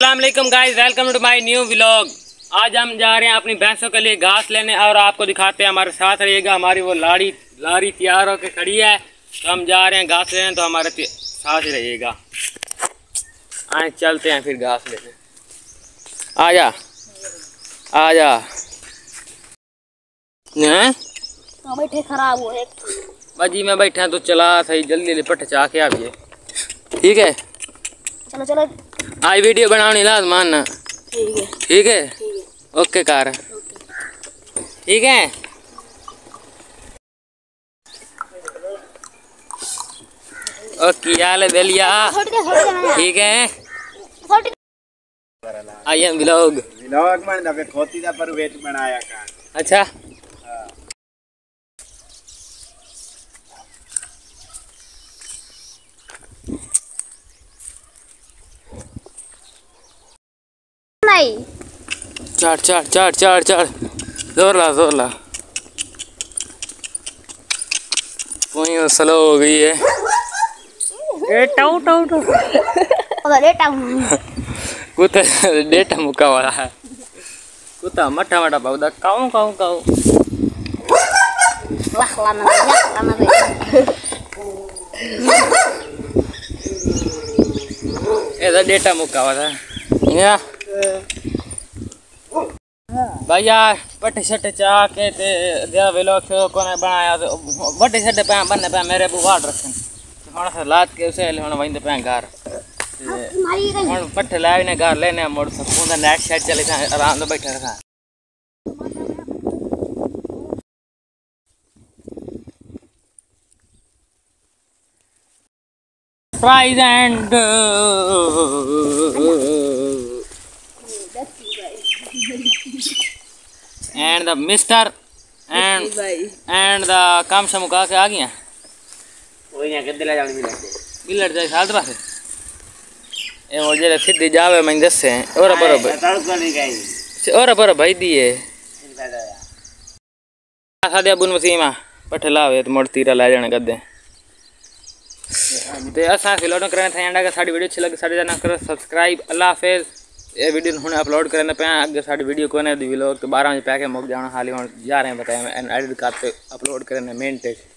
अस्सलामुअलैकुम guys, welcome to my new vlog. आज हम जा रहे हैं अपनी भैंसों के लिए घास लेने और आपको दिखाते हैं। हमारे साथ रहिएगा। हमारी वो लारी तैयार होकर खड़ी है, तो हम जा रहे हैं घास लेने, तो हमारे साथ ही रहिएगा। आए चलते हैं फिर घास लेने। आजा आजा। बैठे खराब हो बाजी, मैं बैठा तो चला सही, जल्दी जल्दी पट चा के आइए। ठीक है, चलो चलो। आज वीडियो बनानी लाजमान ना, ठीक है? ओके कार, ठीक है। ओके यार बेलिया, ठीक है। आई एम व्लॉग व्लॉग मान दा पे खोती दा पर वेट बनाया का। अच्छा चार चार चार चार चार, जोर ला कोई स्लो हो गई है। कुत्ता डेटा मुका वाला है, कुत्ता मठा मठा पौधा काऊ काऊ काऊ। ऐसा डेटा मुका वाला है भाई यार। बटे छटे चाह के ते दिया वेलो को ने बनाया, तो बटे छटे पे बनने पे मेरे बुवाड़ रखन हण से लात के उसे हण वइंदे पे घर हण पट्ठे लावी ने घर लेने मोड़ सकूं। नेट सेट चले था आराम से बैठा रहा। Prize and and the mister and the काम से मुका के आ गया। कोई ना किधर ले जाने बिलड़ जाए साल पास ए और जरे फिर दे जावे मैं दस से और बराबर तड़को नहीं गई और बराबर भाई दिए सादे अबुन वसीमा पठे लावे तो मोड़ तीरा ले जाने कर दे। तो असा फिलोड करने था एंडा का साडी वीडियो अच्छी लगे साडी जाना करो सब्सक्राइब। अल्लाह हाफिज। ये वीडियो हमने अपलोड करने पे अगर साड़ी वीडियो को व्लॉग तो 12 बजे पैके मुक जाना, हाली हम जा रहे हैं बताया मैं एडिट करते अपलोड करने मेन टेस्ट।